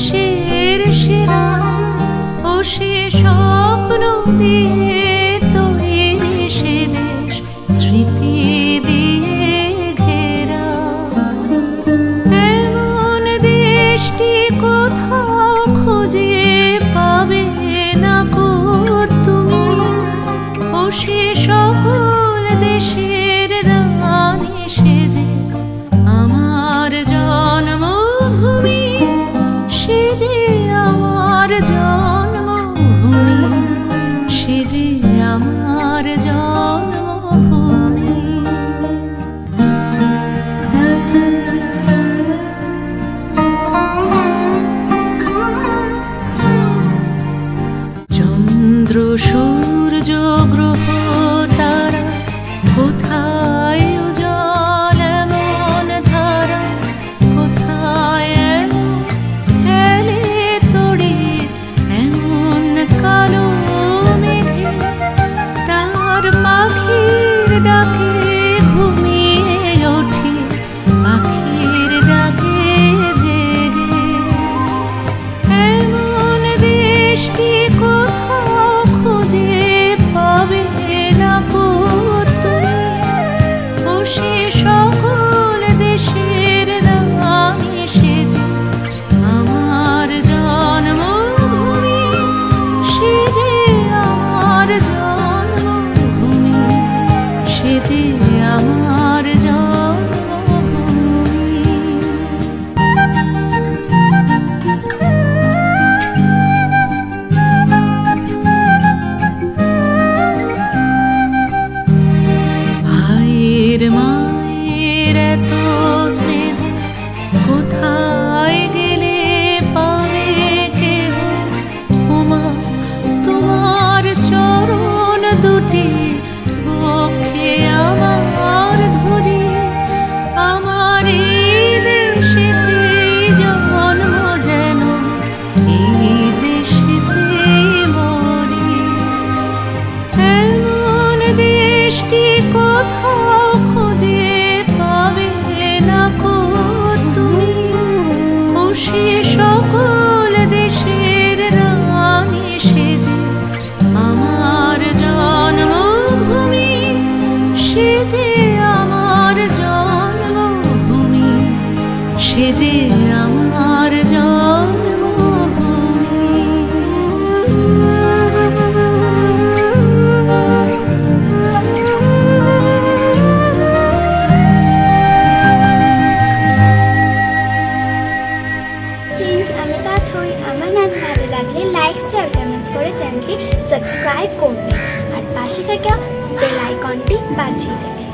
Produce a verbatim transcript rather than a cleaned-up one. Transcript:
কিসের সেরা ও সে স্বপ্ন দিয়ে তৈরি সে দেশ স্মৃতি দিয়ে ঘেরা। এমন দেশটি কোথাও খুঁজে পাবে না গো তুমি, ও সে সকল দেশের রানী সেজে আমার জন্ম সূর্য গ্রহ তারা কোথায় উজ্জ্বল এমন ধারা কোথায় খেলে তোড়ে এমন কালো মেঘে তার পাখির ডাকে ঘুমিয়ে ওঠে পাখির ডাকে জেগে। এমন বৃষ্টি যে আমার জন্মভূমি। প্লিজ আমি পাথই, আমার নাচ ভালো লাগলে লাইক শেয়ার কমেন্টস করে চ্যানেলটি সাবস্ক্রাইব করুন আর পাশে থাকা বেল আইকনটি বাজিয়ে দেবেন।